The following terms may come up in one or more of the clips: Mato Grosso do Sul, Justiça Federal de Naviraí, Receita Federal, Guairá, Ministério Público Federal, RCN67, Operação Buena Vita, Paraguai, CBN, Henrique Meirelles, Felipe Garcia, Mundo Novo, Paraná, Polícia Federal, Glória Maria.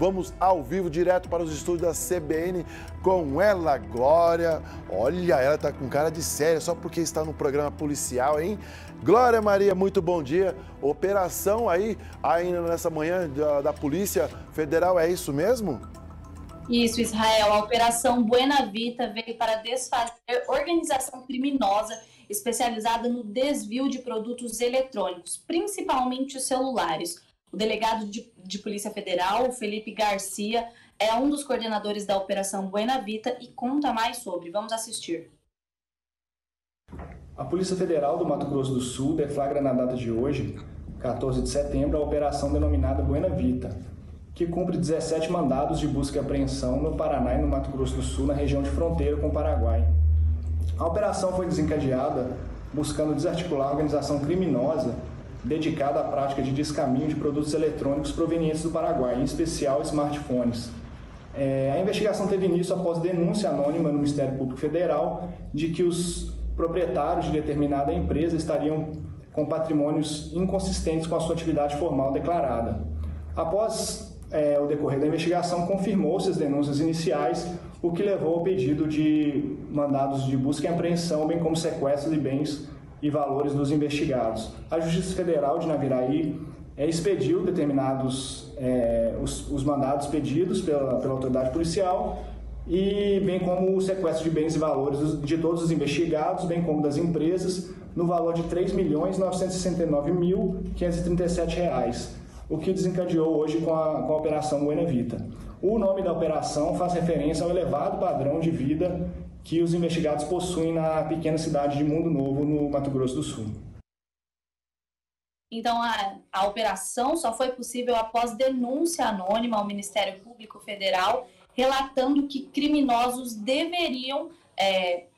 Vamos ao vivo, direto para os estúdios da CBN, com ela, Glória. Olha, ela tá com cara de séria, só porque está no programa policial, hein? Glória Maria, muito bom dia. Operação aí, ainda nessa manhã da Polícia Federal, é isso mesmo? Isso, Israel. A Operação Buena Vita veio para desfazer organização criminosa especializada no desvio de produtos eletrônicos, principalmente celulares. O delegado de Polícia Federal, o Felipe Garcia, é um dos coordenadores da Operação Buena Vita e conta mais sobre. Vamos assistir. A Polícia Federal do Mato Grosso do Sul deflagra na data de hoje, 14 de setembro, a operação denominada Buena Vita, que cumpre 17 mandados de busca e apreensão no Paraná e no Mato Grosso do Sul, na região de fronteira com o Paraguai. A operação foi desencadeada buscando desarticular a organização criminosa dedicada à prática de descaminho de produtos eletrônicos provenientes do Paraguai, em especial smartphones. A investigação teve início após denúncia anônima no Ministério Público Federal de que os proprietários de determinada empresa estariam com patrimônios inconsistentes com a sua atividade formal declarada. Após o decorrer da investigação, confirmou-se as denúncias iniciais, o que levou ao pedido de mandados de busca e apreensão, bem como sequestro de bens e valores dos investigados. A Justiça Federal de Naviraí expediu determinados os mandados pedidos pela autoridade policial, e bem como o sequestro de bens e valores de todos os investigados, bem como das empresas, no valor de R$ 3.969.537, o que desencadeou hoje com a Operação Buena Vita. O nome da operação faz referência ao elevado padrão de vida que os investigados possuem na pequena cidade de Mundo Novo, no Mato Grosso do Sul. Então, a operação só foi possível após denúncia anônima ao Ministério Público Federal, relatando que criminosos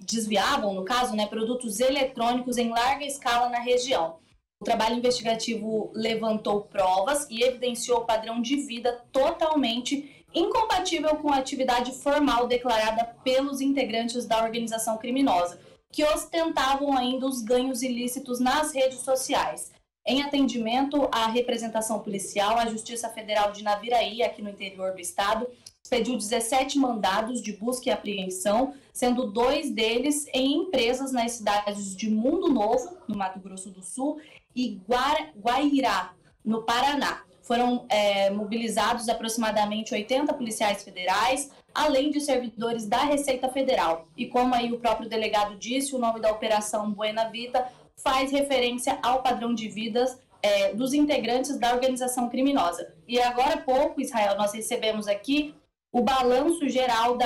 desviavam, no caso, né, produtos eletrônicos em larga escala na região. O trabalho investigativo levantou provas e evidenciou padrão de vida totalmente incompatível com a atividade formal declarada pelos integrantes da organização criminosa, que ostentavam ainda os ganhos ilícitos nas redes sociais. Em atendimento à representação policial, a Justiça Federal de Naviraí, aqui no interior do estado, expediu 17 mandados de busca e apreensão, sendo 2 deles em empresas nas cidades de Mundo Novo, no Mato Grosso do Sul, e Guairá, no Paraná. Foram mobilizados aproximadamente 80 policiais federais, além de servidores da Receita Federal. E como aí o próprio delegado disse, o nome da Operação Buena Vita faz referência ao padrão de vidas dos integrantes da organização criminosa. E agora há pouco, Israel, nós recebemos aqui o balanço geral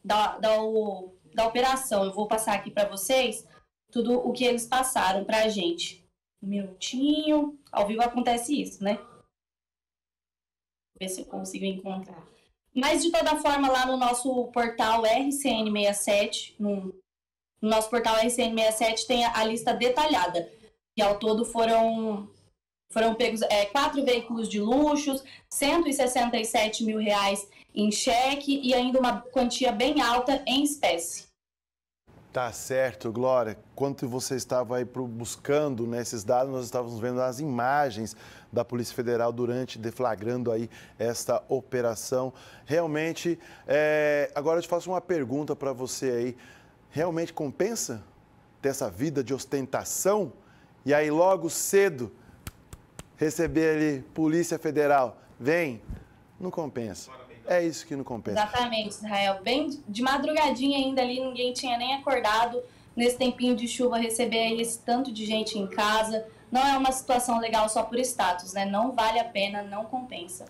da operação. Eu vou passar aqui para vocês tudo o que eles passaram para a gente. Um minutinho. Ao vivo acontece isso, né? Vou ver se eu consigo encontrar. Mas, de toda forma, lá no nosso portal RCN67, no nosso portal RCN67 tem a lista detalhada. E ao todo foram pegos 4 veículos de luxo, R$ 167.000 em cheque e ainda uma quantia bem alta em espécie. Tá certo, Glória. Quando você estava aí buscando, né, esses dados, nós estávamos vendo as imagens da Polícia Federal deflagrando aí esta operação. Realmente, agora eu te faço uma pergunta para você aí. Realmente compensa ter essa vida de ostentação e aí logo cedo receber ali Polícia Federal? Vem, não compensa. É isso que não compensa. Exatamente, Israel. Bem de madrugadinha ainda ali, ninguém tinha nem acordado. Nesse tempinho de chuva, receber aí esse tanto de gente em casa não é uma situação legal só por status, né? Não vale a pena, não compensa.